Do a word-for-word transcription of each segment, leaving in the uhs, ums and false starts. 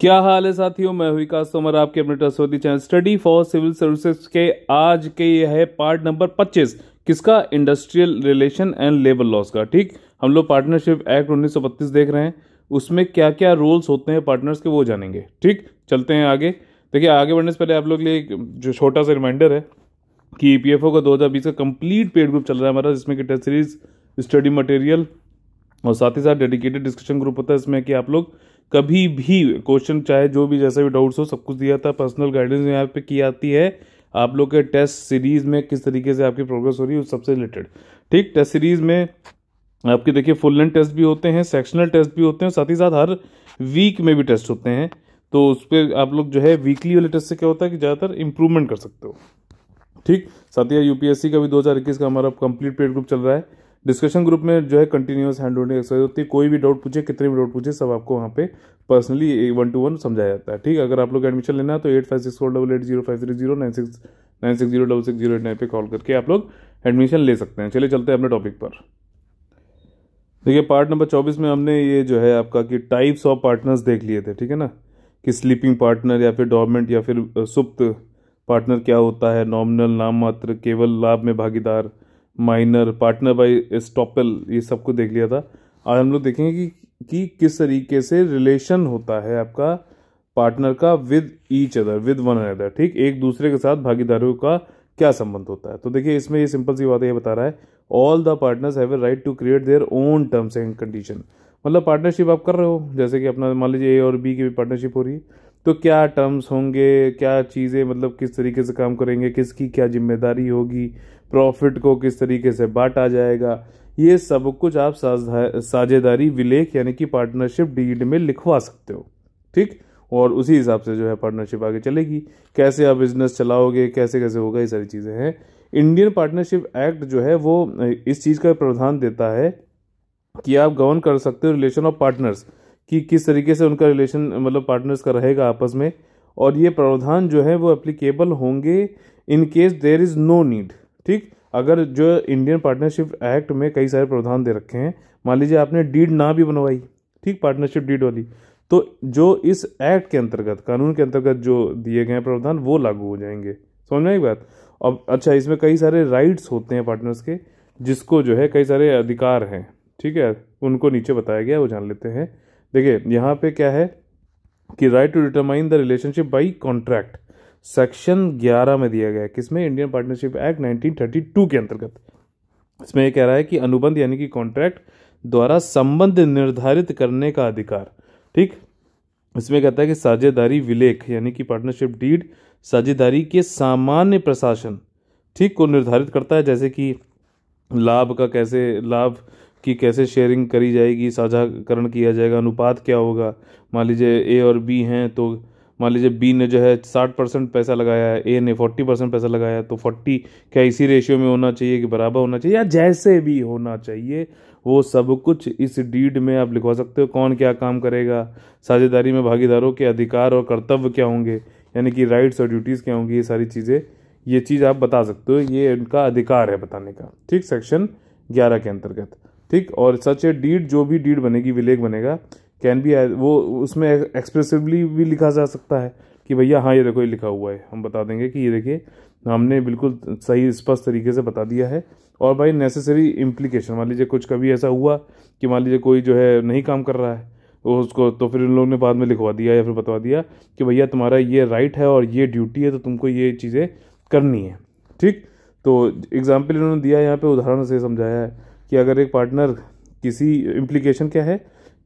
क्या हाल है साथियों, मैं विकास तोमर आपके अपने trustworthy channel study for civil services के आज के ये है पार्ट नंबर पच्चीस किसका, industrial relation and labour laws का। ठीक, हम लोग पार्टनरशिप एक्ट उन्नीस सौ बत्तीस देख रहे हैं, उसमें क्या क्या रूल्स होते हैं पार्टनर्स के वो जानेंगे। ठीक, चलते हैं आगे। देखिए, आगे बढ़ने से पहले आप लोग के लिए एक जो छोटा सा रिमाइंडर है कि ई पी एफ ओ का दो हज़ार बीस का कंप्लीट पेड ग्रुप चल रहा है हमारा, जिसमें कि टेस्ट सीरीज, स्टडी मटेरियल और साथ ही साथ डेडिकेटेड डिस्कशन ग्रुप होता है। इसमें कि आप लोग कभी भी क्वेश्चन, चाहे जो भी जैसा भी डाउट्स हो, सब कुछ दिया था। पर्सनल गाइडेंस यहाँ पे की आती है आप लोग के टेस्ट सीरीज़ में किस तरीके से आपकी प्रोग्रेस हो रही है उस सबसे रिलेटेड। ठीक, टेस्ट सीरीज़ में आपके देखिए फुल लेंथ टेस्ट भी होते हैं, सेक्शनल टेस्ट भी होते हैं, साथ ही साथ हर वीक में भी टेस्ट होते हैं। तो उस पर आप लोग जो है वीकली वाले टेस्ट से क्या होता है कि ज़्यादातर इम्प्रूवमेंट कर सकते हो। ठीक, साथ ही यू पी एस सी का भी दो हज़ार इक्कीस का हमारा कंप्लीट पेड ग्रुप चल रहा है। डिस्कशन ग्रुप में जो है कंटिन्यूअस हैंड होल्डिंग एक्सरसाइज होती है, कोई भी डाउट पूछे, कितने भी डाउट पूछे, सब आपको वहाँ पे पर्सनली वन टू वन समझाया जाता है। ठीक, अगर आप लोग एडमिशन लेना है तो eight five six four double eight zero five three zero nine six nine six zero double six zero eight nine पे कॉल करके आप लोग एडमिशन ले सकते हैं। चलिए चलते हैं अपने टॉपिक पर। देखिए, पार्ट नंबर चौबीस में हमने ये जो है आपका कि टाइप्स ऑफ पार्टनर्स देख लिए थे। ठीक है ना, कि स्लीपिंग पार्टनर या फिर डॉर्मेंट या फिर सुप्त पार्टनर क्या होता है, नॉमिनल, नाम मात्र, केवल लाभ में भागीदार, माइनर, पार्टनर बाय स्टॉपल, ये सब को देख लिया था। आज हम लोग देखेंगे कि, कि किस तरीके से रिलेशन होता है आपका पार्टनर का with each other, with one other. ठीक, एक दूसरे के साथ भागीदारों का क्या संबंध होता है। तो देखिए, इसमें ये सिंपल सी बात है, ये बता रहा है all the partners have a right to create their own terms and condition. मतलब पार्टनरशिप आप कर रहे हो, जैसे कि अपना मान लीजिए ए और बी की भी पार्टनरशिप हो रही है, तो क्या टर्म्स होंगे, क्या चीज़ें, मतलब किस तरीके से काम करेंगे, किसकी क्या जिम्मेदारी होगी, प्रॉफिट को किस तरीके से बांटा जाएगा, ये सब कुछ आप साझेदारी विलेख यानी कि पार्टनरशिप डीड में लिखवा सकते हो। ठीक, और उसी हिसाब से जो है पार्टनरशिप आगे चलेगी, कैसे आप बिजनेस चलाओगे, कैसे कैसे होगा, ये सारी चीज़ें हैं। इंडियन पार्टनरशिप एक्ट जो है वो इस चीज़ का प्रावधान देता है कि आप गवर्न कर सकते हो रिलेशन ऑफ पार्टनर्स, कि किस तरीके से उनका रिलेशन मतलब पार्टनर्स का रहेगा आपस में, और ये प्रावधान जो है वो एप्लीकेबल होंगे in case there is no need. ठीक, अगर जो इंडियन पार्टनरशिप एक्ट में कई सारे प्रावधान दे रखे हैं, मान लीजिए आपने डीड ना भी बनवाई, ठीक, पार्टनरशिप डीड वाली, तो जो इस एक्ट के अंतर्गत, कानून के अंतर्गत जो दिए गए प्रावधान वो लागू हो जाएंगे। समझ में आई बात। अब अच्छा, इसमें कई सारे राइट्स होते हैं पार्टनर्स के, जिसको जो है कई सारे अधिकार हैं। ठीक है, उनको नीचे बताया गया, वो जान लेते हैं। देखिए, यहाँ पे क्या है कि right to determine the relationship by contract section ग्यारह में दिया गया है, किसमें, इंडियन पार्टनरशिप एक्ट उन्नीस सौ बत्तीस के अंतर्गत। इसमें यह कह रहा है कि अनुबंध यानी कि कॉन्ट्रैक्ट द्वारा संबंध निर्धारित करने का अधिकार। ठीक, इसमें कहता है कि साझेदारी विलेख यानी कि पार्टनरशिप डीड साझेदारी के सामान्य प्रशासन, ठीक, को निर्धारित करता है, जैसे कि लाभ का कैसे, लाभ कि कैसे शेयरिंग करी जाएगी, साझाकरण किया जाएगा, अनुपात क्या होगा। मान लीजिए ए और बी हैं, तो मान लीजिए बी ने जो है साठ परसेंट पैसा लगाया है, ए ने फोर्टी परसेंट पैसा लगाया, तो फोर्टी क्या इसी रेशियो में होना चाहिए कि बराबर होना चाहिए, या जैसे भी होना चाहिए, वो सब कुछ इस डीड में आप लिखवा सकते हो। कौन क्या काम करेगा, साझेदारी में भागीदारों के अधिकार और कर्तव्य क्या होंगे, यानी कि राइट्स और ड्यूटीज़ क्या होंगी, ये सारी चीज़ें, ये चीज़ आप बता सकते हो, ये उनका अधिकार है बताने का। ठीक, सेक्शन ग्यारह के अंतर्गत। ठीक, और सच ए डीड, जो भी डीड बनेगी, विलेख बनेगा, कैन बी, वो उसमें एक्सप्रेसिवली भी लिखा जा सकता है कि भैया हाँ ये देखो ये लिखा हुआ है, हम बता देंगे कि ये देखिए हमने बिल्कुल सही स्पष्ट तरीके से बता दिया है। और भाई नेसेसरी इम्प्लीकेशन, मान लीजिए कुछ कभी ऐसा हुआ कि मान लीजिए कोई जो है नहीं काम कर रहा है उसको, तो फिर उन लोगों ने बाद में लिखवा दिया या फिर बता दिया कि भैया तुम्हारा ये राइट है और ये ड्यूटी है, तो तुमको ये चीज़ें करनी है। ठीक, तो एग्जाम्पल इन्होंने दिया यहाँ पर, उदाहरण से समझाया है कि अगर एक पार्टनर किसी इम्प्लीकेशन क्या है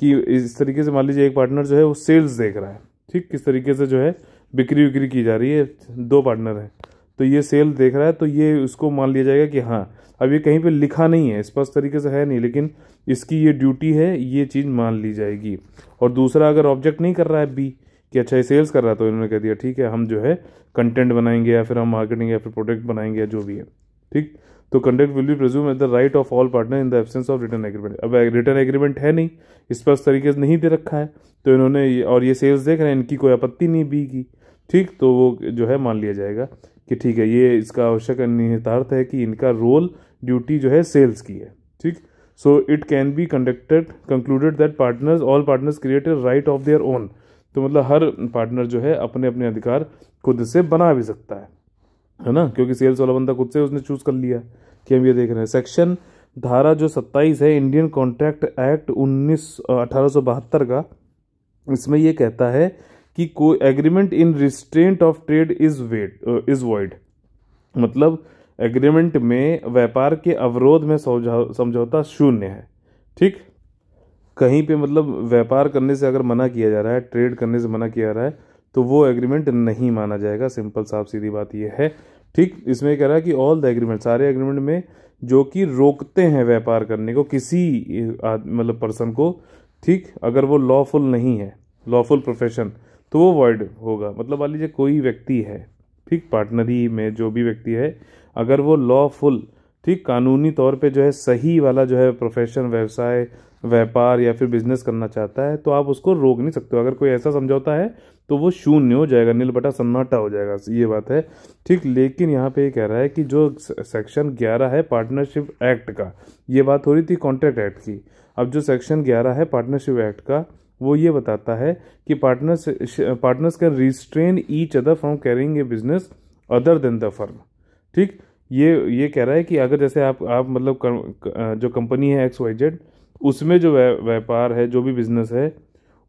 कि इस तरीके से मान लीजिए एक पार्टनर जो है वो सेल्स देख रहा है, ठीक, किस तरीके से जो है बिक्री विक्री की जा रही है, दो पार्टनर हैं, तो ये सेल देख रहा है, तो ये उसको मान लिया जाएगा कि हाँ, अब ये कहीं पे लिखा नहीं है, स्पष्ट तरीके से है नहीं, लेकिन इसकी ये ड्यूटी है, ये चीज़ मान ली जाएगी। और दूसरा, अगर ऑब्जेक्ट नहीं कर रहा है बी कि अच्छा ये सेल्स कर रहा है, तो इन्होंने कह दिया ठीक है हम जो है कंटेंट बनाएंगे या फिर हम मार्केटिंग या फिर प्रोडक्ट बनाएंगे या जो भी है। ठीक, तो contract will be presume as the right of all partner in the absence of return agreement. अब रिटर्न एग्रीमेंट है नहीं, स्पष्ट तरीके से नहीं दे रखा है, तो इन्होंने ये, और ये सेल्स देख रहे हैं, इनकी कोई आपत्ति नहीं बी की, ठीक, तो वो जो है मान लिया जाएगा कि ठीक है ये इसका आवश्यक निहितार्थ है कि इनका रोल ड्यूटी जो है सेल्स की है। ठीक, so it can be conducted concluded that partners all partners create a right of their own. तो मतलब हर पार्टनर जो है अपने अपने अधिकार खुद से बना भी सकता है, है ना, क्योंकि सेल्स वाला बंदा खुद से उसने चूज़ कर लिया कि हम ये देख रहे हैं। सेक्शन धारा जो सत्ताईस है इंडियन कॉन्ट्रैक्ट एक्ट उन्नीस अठारह सौ बहत्तर का, इसमें यह कहता है कि को agreement in restraint of trade is wade is void, मतलब एग्रीमेंट में व्यापार के अवरोध में समझौता शून्य है। ठीक, कहीं पे मतलब व्यापार करने से अगर मना किया जा रहा है, ट्रेड करने से मना किया जा रहा है, तो वो एग्रीमेंट नहीं माना जाएगा। सिंपल साफ सीधी बात ये है। ठीक, इसमें कह रहा है कि ऑल द एग्रीमेंट, सारे एग्रीमेंट में जो कि रोकते हैं व्यापार करने को किसी मतलब पर्सन को, ठीक, अगर वो लॉफुल नहीं है, लॉफुल प्रोफेशन, तो वो वॉइड होगा। मतलब मान लीजिए कोई व्यक्ति है, ठीक, पार्टनरी में जो भी व्यक्ति है, अगर वो लॉफुल, ठीक, कानूनी तौर पे जो है सही वाला जो है प्रोफेशन, व्यवसाय, व्यापार या फिर बिजनेस करना चाहता है, तो आप उसको रोक नहीं सकते। अगर कोई ऐसा समझौता है तो वो शून्य हो जाएगा, नील बटा सन्नाटा हो जाएगा, ये बात है। ठीक, लेकिन यहाँ पे ये कह रहा है कि जो सेक्शन ग्यारह है पार्टनरशिप एक्ट का, ये बात हो रही थी कॉन्ट्रैक्ट एक्ट की, अब जो सेक्शन ग्यारह है पार्टनरशिप एक्ट का, वो ये बताता है कि partners partners can restrain each other from carrying a business other than the firm. ठीक, ये ये कह रहा है कि अगर जैसे आप आप मतलब कर, जो कंपनी है एक्स वाई जेड, उसमें जो व्यापार है, जो भी बिजनेस है,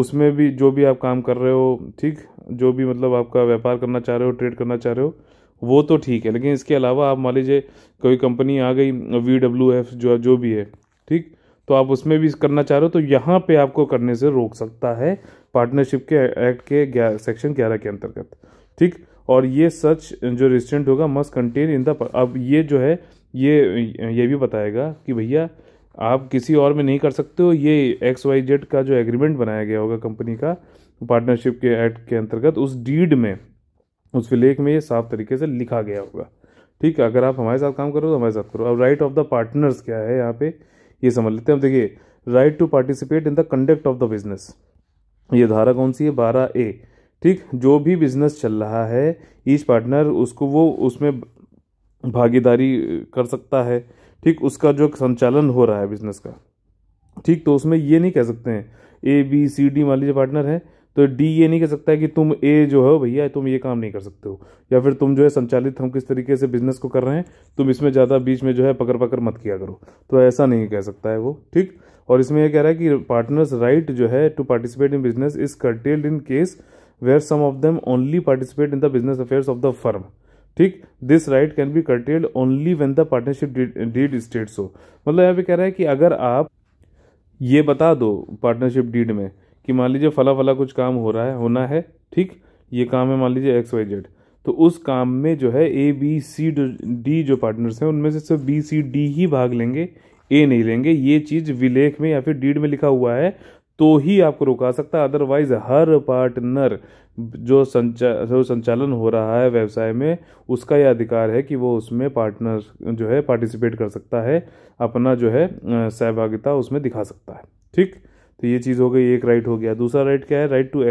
उसमें भी जो भी आप काम कर रहे हो, ठीक, जो भी मतलब आपका व्यापार करना चाह रहे हो, ट्रेड करना चाह रहे हो, वो तो ठीक है, लेकिन इसके अलावा आप मान लीजिए कोई कंपनी आ गई वी डब्ल्यू एफ जो जो भी है, ठीक, तो आप उसमें भी करना चाह रहे हो, तो यहाँ पे आपको करने से रोक सकता है पार्टनरशिप के एक्ट के सेक्शन ग्यारह के अंतर्गत। ठीक, और ये सच जो रिस्ट्रेंट होगा मस्ट कंटेन इन द, अब ये जो है ये ये भी बताएगा कि भैया आप किसी और में नहीं कर सकते हो, ये एक्स वाई जेड का जो एग्रीमेंट बनाया गया होगा कंपनी का पार्टनरशिप के एक्ट के अंतर्गत, उस डीड में, उस विलेख में ये साफ तरीके से लिखा गया होगा। ठीक, अगर आप हमारे साथ काम करो तो हमारे साथ करो। अब राइट ऑफ द पार्टनर्स क्या है यहाँ पे, ये समझ लेते हैं। अब देखिए, right to participate in the conduct of the business, ये धारा कौन सी है, बारह ए। ठीक, जो भी बिजनेस चल रहा है ईच पार्टनर उसको वो उसमें भागीदारी कर सकता है। ठीक, उसका जो संचालन हो रहा है बिजनेस का, ठीक, तो उसमें ये नहीं कह सकते हैं ए बी सी डी, मान लीजिए पार्टनर है, तो डी ये नहीं कह सकता है कि तुम ए जो हो भैया तुम ये काम नहीं कर सकते हो, या फिर तुम जो है संचालित हम किस तरीके से बिजनेस को कर रहे हैं, तुम इसमें ज़्यादा बीच में जो है पकड़ पकड़ मत किया करो, तो ऐसा नहीं कह सकता है वो। ठीक, और इसमें यह कह रहा है कि पार्टनर्स राइट जो है to participate in business is curtailed in case where some of them only participate in the business affairs of the firm. ठीक, this right can be curtailed only when the partnership deed states हो, मतलब यहाँ पे कह रहा है कि अगर आप ये बता दो पार्टनरशिप डीड में कि मान लीजिए फला फला कुछ काम हो रहा है, होना है, ठीक, ये काम है मान लीजिए एक्स वाई जेड, तो उस काम में जो है ए बी सी डी जो पार्टनर्स हैं उनमें से सिर्फ बी सी डी ही भाग लेंगे, ए नहीं लेंगे, ये चीज़ विलेख में या फिर डीड में लिखा हुआ है तो ही आपको रोका सकता है। अदरवाइज हर पार्टनर जो संचा जो संचालन हो रहा है व्यवसाय में, उसका यह अधिकार है कि वो उसमें पार्टनर जो है पार्टिसिपेट कर सकता है, अपना जो है सहभागिता उसमें दिखा सकता है। ठीक, तो ये चीज़ हो गई, एक राइट हो गया। दूसरा राइट क्या है, right to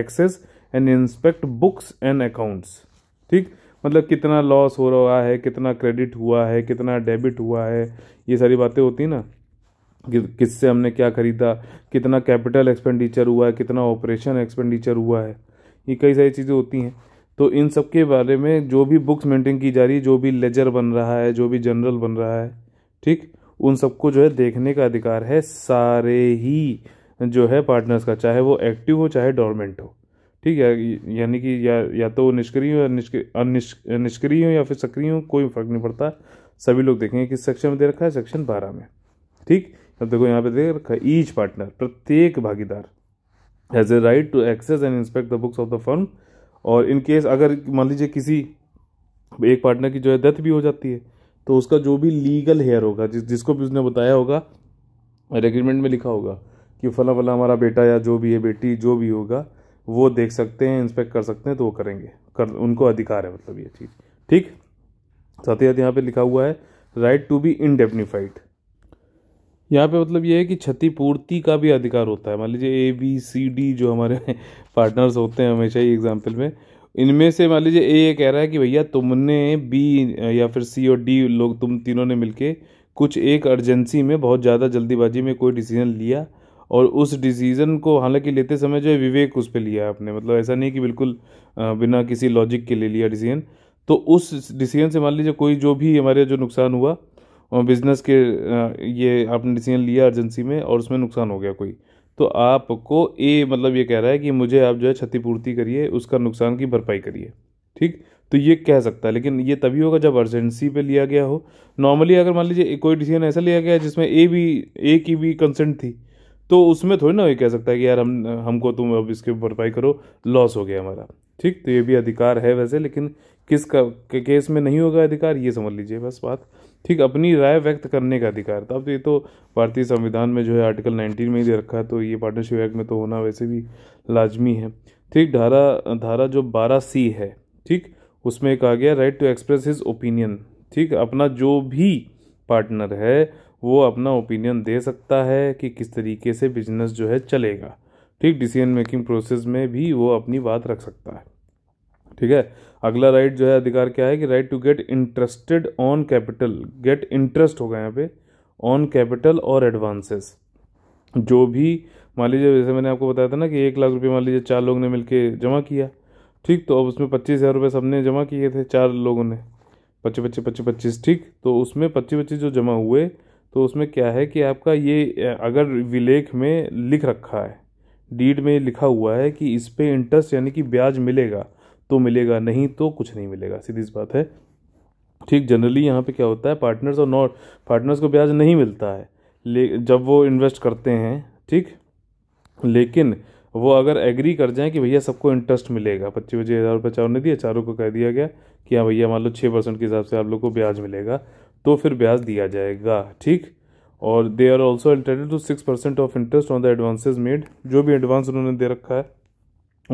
access and inspect books and accounts. ठीक, मतलब कितना लॉस हो रहा है, कितना क्रेडिट हुआ है, कितना डेबिट हुआ है, ये सारी बातें होती हैं ना, कि किससे हमने क्या खरीदा, कितना कैपिटल एक्सपेंडिचर हुआ है, कितना ऑपरेशन एक्सपेंडिचर हुआ है, ये कई सारी चीज़ें होती हैं। तो इन सब के बारे में जो भी बुक्स मेंटेन की जा रही है, जो भी लेजर बन रहा है, जो भी जनरल बन रहा है, ठीक, उन सबको जो है देखने का अधिकार है सारे ही जो है पार्टनर्स का, चाहे वो एक्टिव हो चाहे डॉर्मेंट हो। ठीक है, यानी कि या या तो निष्क्रिय हो या निष्क्रिय निष्क्रिय हो या फिर सक्रिय हो, कोई फ़र्क नहीं पड़ता, सभी लोग देखेंगे किस सेक्शन में दे रखा है, सेक्शन बारह में। ठीक, अब देखो यहाँ पे दे रखा है ईच पार्टनर, प्रत्येक भागीदार has a right to access and inspect the books of the firm, और इन केस अगर मान लीजिए किसी एक पार्टनर की जो है डेथ भी हो जाती है, तो उसका जो भी लीगल हेयर होगा, जिस जिसको भी उसने बताया होगा, एग्रीमेंट में लिखा होगा कि फला फला हमारा बेटा या जो भी है बेटी जो भी होगा, वो देख सकते हैं, इंस्पेक्ट कर सकते हैं, तो वो करेंगे, कर उनको अधिकार है, मतलब ये चीज़। ठीक, साथ ही साथ यहाँ पे लिखा हुआ है राइट टू बी इंडेम्निफाइड, यहाँ पे मतलब ये है कि क्षतिपूर्ति का भी अधिकार होता है। मान लीजिए ए बी सी डी जो हमारे पार्टनर्स होते हैं हमेशा ही एग्जाम्पल में, इनमें से मान लीजिए ए ये कह रहा है कि भैया तुमने बी या फिर सी और डी लोग तुम तीनों ने मिलके कुछ एक अर्जेंसी में बहुत ज़्यादा जल्दीबाजी में कोई डिसीजन लिया और उस डिसीज़न को हालांकि लेते समय जो है विवेक उस पे लिया आपने, मतलब ऐसा नहीं कि बिल्कुल बिना किसी लॉजिक के ले लिया डिसीजन। तो उस डिसीजन से मान लीजिए कोई जो भी हमारे जो नुकसान हुआ बिज़नेस के, ये आपने डिसीजन लिया अर्जेंसी में और उसमें नुकसान हो गया कोई, तो आपको ए मतलब ये कह रहा है कि मुझे आप जो है क्षतिपूर्ति करिए, उसका नुकसान की भरपाई करिए, ठीक। तो ये कह सकता है, लेकिन ये तभी होगा जब अर्जेंसी पे लिया गया हो। नॉर्मली अगर मान लीजिए कोई डिसीजन ऐसा लिया गया जिसमें ए भी ए की भी कंसेंट थी, तो उसमें थोड़ी ना ये कह सकता है कि यार हम हमको तुम अब इसके भरपाई करो, लॉस हो गया हमारा, ठीक। तो ये भी अधिकार है वैसे, लेकिन किस का केस में नहीं होगा अधिकार, ये समझ लीजिए बस बात, ठीक। अपनी राय व्यक्त करने का अधिकार, तब तो ये तो भारतीय संविधान में जो है आर्टिकल उन्नीस में ही दे रखा है, तो ये पार्टनरशिप एक्ट में तो होना वैसे भी लाजमी है, ठीक। धारा धारा जो बारह सी है, ठीक, उसमें कहा गया right to express his opinion, ठीक। अपना जो भी पार्टनर है वो अपना ओपिनियन दे सकता है कि किस तरीके से बिजनेस जो है चलेगा, ठीक। डिसीजन मेकिंग प्रोसेस में भी वो अपनी बात रख सकता है, ठीक है। अगला राइट जो है अधिकार क्या है कि right to get interested on capital, get interest होगा यहाँ पे ऑन कैपिटल और एडवांसेस। जो भी मान लीजिए, जैसे मैंने आपको बताया था ना कि एक लाख रुपये मान लीजिए चार लोगों ने मिलके जमा किया, ठीक। तो अब उसमें पच्चीस हज़ार रुपये सबने जमा किए थे, चार लोगों ने पच्चीस पच्चीस पच्चीस पच्चीस, ठीक। तो उसमें पच्चीस पच्चीस जो जमा हुए, तो उसमें क्या है कि आपका ये अगर विलेख में लिख रखा है, डीड में लिखा हुआ है कि इस पर इंटरेस्ट यानी कि ब्याज मिलेगा तो मिलेगा, नहीं तो कुछ नहीं मिलेगा, सीधी सी बात है, ठीक। जनरली यहाँ पे क्या होता है, पार्टनर्स और नॉट पार्टनर्स को ब्याज नहीं मिलता है ले जब वो इन्वेस्ट करते हैं, ठीक। लेकिन वो अगर एग्री कर जाएं कि भैया सबको इंटरेस्ट मिलेगा, पच्चीस पच्चीस हज़ार रुपये चारों ने दिया, चारों को कह दिया गया कि हाँ भैया मान लो छः परसेंट के हिसाब से आप लोग को ब्याज मिलेगा, तो फिर ब्याज दिया जाएगा, ठीक। और they are also entitled to six percent of interest on the advances made. जो भी एडवांस उन्होंने दे रखा है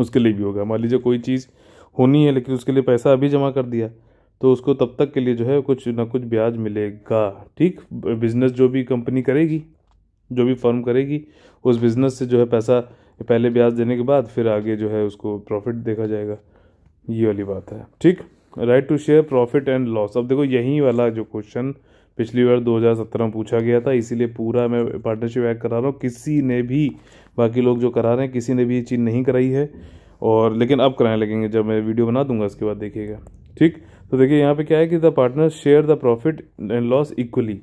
उसके लिए भी होगा, मान लीजिए कोई चीज़ होनी है लेकिन उसके लिए पैसा अभी जमा कर दिया, तो उसको तब तक के लिए जो है कुछ ना कुछ ब्याज मिलेगा, ठीक। बिज़नेस जो भी कंपनी करेगी, जो भी फर्म करेगी, उस बिज़नेस से जो है पैसा पहले ब्याज देने के बाद फिर आगे जो है उसको प्रॉफिट देखा जाएगा, ये वाली बात है, ठीक। Right to share profit and loss. अब देखो यही वाला जो क्वेश्चन पिछली बार दो हज़ार सत्रह में पूछा गया था, इसीलिए पूरा मैं पार्टनरशिप एक्ट करा रहा हूँ, किसी ने भी बाकी लोग जो करा रहे हैं किसी ने भी ये चीज़ नहीं कराई है, और लेकिन अब कराने लगेंगे जब मैं वीडियो बना दूंगा उसके बाद देखिएगा, ठीक। तो देखिए यहाँ पे क्या है कि the partner share the profit and loss equally,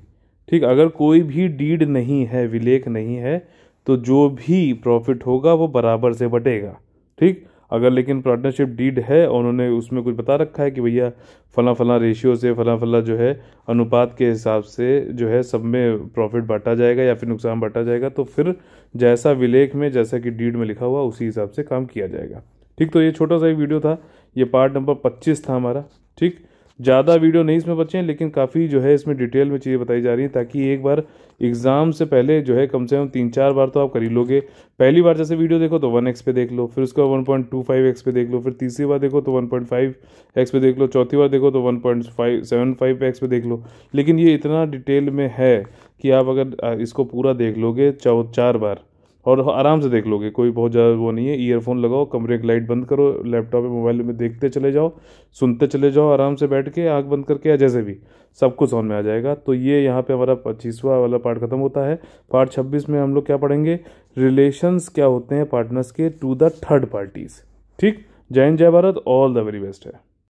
ठीक। अगर कोई भी डीड नहीं है, विलेख नहीं है, तो जो भी प्रॉफिट होगा वो बराबर से बटेगा, ठीक। अगर लेकिन पार्टनरशिप डीड है और उन्होंने उसमें कुछ बता रखा है कि भैया फला फला रेशियो से फला फला जो है अनुपात के हिसाब से जो है सब में प्रॉफिट बांटा जाएगा या फिर नुकसान बांटा जाएगा, तो फिर जैसा विलेख में जैसा कि डीड में लिखा हुआ उसी हिसाब से काम किया जाएगा, ठीक। तो ये छोटा सा एक वीडियो था, ये पार्ट नंबर पच्चीस था हमारा, ठीक। ज़्यादा वीडियो नहीं इसमें बचे हैं, लेकिन काफ़ी जो है इसमें डिटेल में चीज़ें बताई जा रही हैं, ताकि एक बार एग्ज़ाम से पहले जो है कम से कम तीन चार बार तो आप कर ही लोगे। पहली बार जैसे वीडियो देखो तो वन एक्स पे देख लो, फिर उसका one point two five x पे देख लो, फिर तीसरी बार देखो तो वन पॉइंट फाइव एक्स पे देख लो, चौथी बार देखो तो one point five seven five x पे देख लो। लेकिन ये इतना डिटेल में है कि आप अगर इसको पूरा देख लोगे चार बार और आराम से देख लोगे, कोई बहुत ज़्यादा वो नहीं है, ईयरफोन लगाओ, कमरे की लाइट बंद करो, लैपटॉप या मोबाइल में देखते चले जाओ, सुनते चले जाओ आराम से बैठ के, आँख बंद करके या जैसे भी, सब कुछ समझ में आ जाएगा। तो ये यहाँ पे हमारा पच्चीसवां वाला पार्ट खत्म होता है। पार्ट छब्बीस में हम लोग क्या पढ़ेंगे, रिलेशंस क्या होते हैं पार्टनर्स के टू द थर्ड पार्टीज़, ठीक। जय हिंद, जय Bharat, all the very best है।